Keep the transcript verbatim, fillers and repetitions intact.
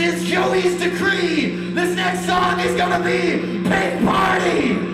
is Joey's decree. This next song is gonna be Pig Party.